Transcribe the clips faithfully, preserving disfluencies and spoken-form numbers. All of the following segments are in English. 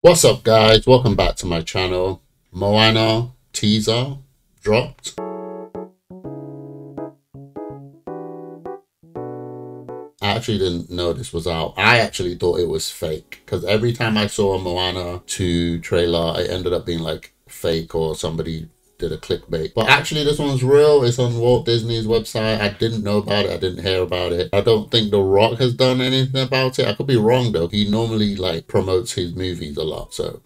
What's up guys, welcome back to my channel. Moana teaser dropped . I actually didn't know this was out. I actually thought it was fake because every time I saw a Moana two trailer it ended up being like fake or somebody did a clickbait, but actually this one's real. It's on Walt Disney's website. I didn't know about it. I didn't hear about it. I don't think The Rock has done anything about it. I could be wrong though. He normally like promotes his movies a lot, so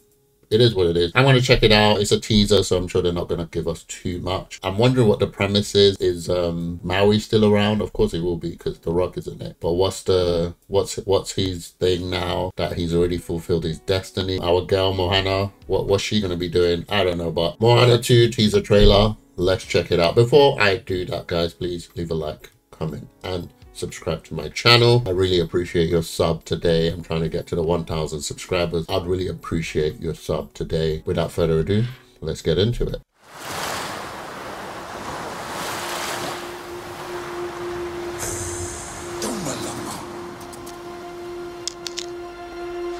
it is what it is. I want to check it out. It's a teaser, so I'm sure they're not going to give us too much. I'm wondering what the premise is. Is um, Maui still around? Of course he will be because The Rock is in it. But what's the what's what's his thing now that he's already fulfilled his destiny? Our girl Moana, what what's she going to be doing? I don't know. But Moana two teaser trailer. Let's check it out. Before I do that, guys, please leave a like, comment, and subscribe to my channel. I really appreciate your sub today. I'm trying to get to the one thousand subscribers. I'd really appreciate your sub today. Without further ado, let's get into it.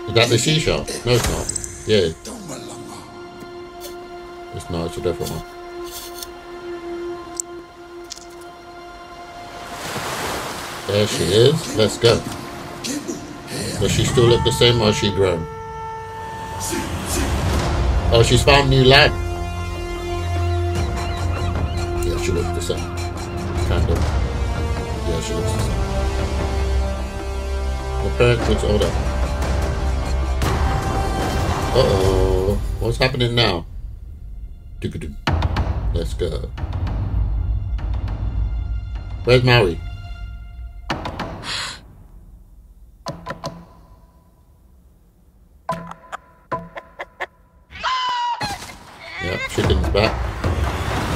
Is that the seashell? No, it's not. Yeah. It's not, it's a different one. There she is. Let's go. Does she still look the same or has she grown? Oh, she's found new land. Yeah, she looks the same. Kind of. Yeah, she looks the same. The parent looks older. Uh-oh. What's happening now? Let's go. Where's Maui? Chicken's back.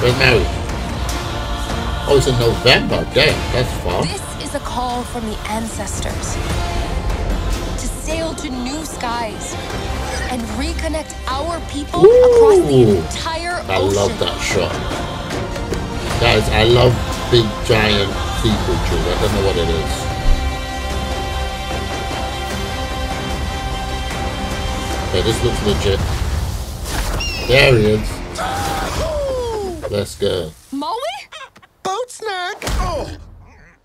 Where's Maui? Oh, it's in November. Damn, that's far. This is a call from the ancestors to sail to new skies and reconnect our people. Ooh, across the entire ocean. I love that shot. Guys, I love big, giant sea creatures. I don't know what it is. Okay, this looks legit. There he is. Let's go. Maui? Boat snack. Oh.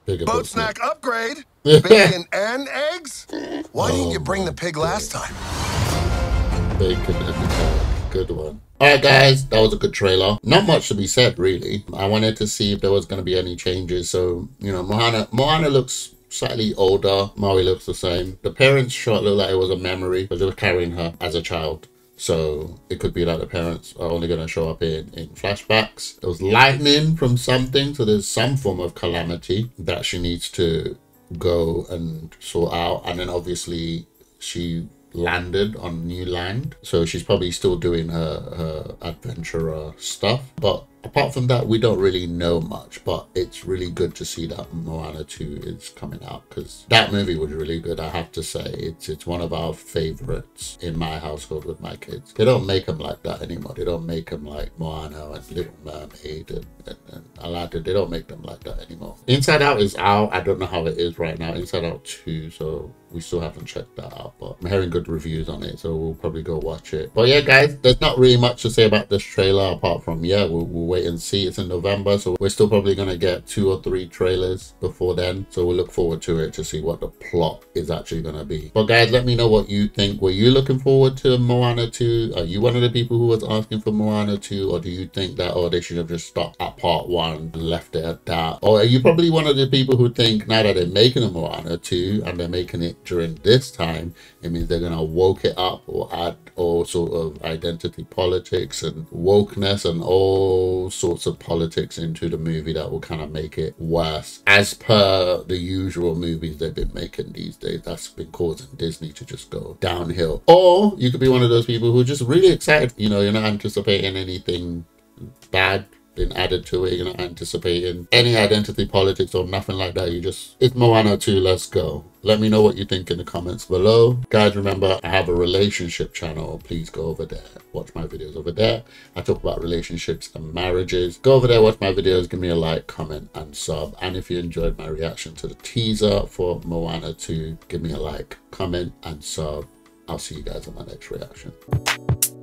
Bigger boat, boat snack, snack upgrade. Bacon and eggs. Why oh, didn't you bring the pig last God. time? Bacon and eggs. Good one. Alright guys, that was a good trailer. Not much to be said really. I wanted to see if there was going to be any changes. So, you know, Moana, Moana looks slightly older. Maui looks the same. The parents' shot looked like it was a memory because they were carrying her as a child. So it could be that the parents are only going to show up in, in flashbacks. There was lightning from something, so there's some form of calamity that she needs to go and sort out. And then obviously she landed on new land, so she's probably still doing her, her adventurer stuff. But apart from that, we don't really know much, but it's really good to see that Moana two is coming out because that movie was really good, I have to say. It's it's one of our favorites in my household with my kids. They don't make them like that anymore. They don't make them like Moana and Little Mermaid and, and, and Aladdin. They don't make them like that anymore. Inside Out is out. I don't know how it is right now. Inside Out two, so we still haven't checked that out, but I'm hearing good reviews on it, so we'll probably go watch it. But yeah, guys, there's not really much to say about this trailer apart from, yeah, we'll, we'll wait and see. It's in November, so we're still probably going to get two or three trailers before then, so we'll look forward to it to see what the plot is actually going to be. But guys, let me know what you think. Were you looking forward to Moana two? Are you one of the people who was asking for Moana two, or do you think that, oh, they should have just stopped at part one and left it at that? Or are you probably one of the people who think now that they're making a Moana two and they're making it during this time, it means they're going to woke it up or add all sort of identity politics and wokeness and all sorts of politics into the movie that will kind of make it worse, as per the usual movies they've been making these days. That's been causing Disney to just go downhill. Or you could be one of those people who are just really excited. You know, you're not anticipating anything bad been added to it. You're not anticipating any identity politics or nothing like that. You just, it's Moana two, let's go. Let me know what you think in the comments below. Guys, remember, I have a relationship channel. Please go over there, watch my videos over there. I talk about relationships and marriages. Go over there, watch my videos, give me a like, comment, and sub. And if you enjoyed my reaction to the teaser for Moana two, give me a like, comment, and sub. I'll see you guys on my next reaction.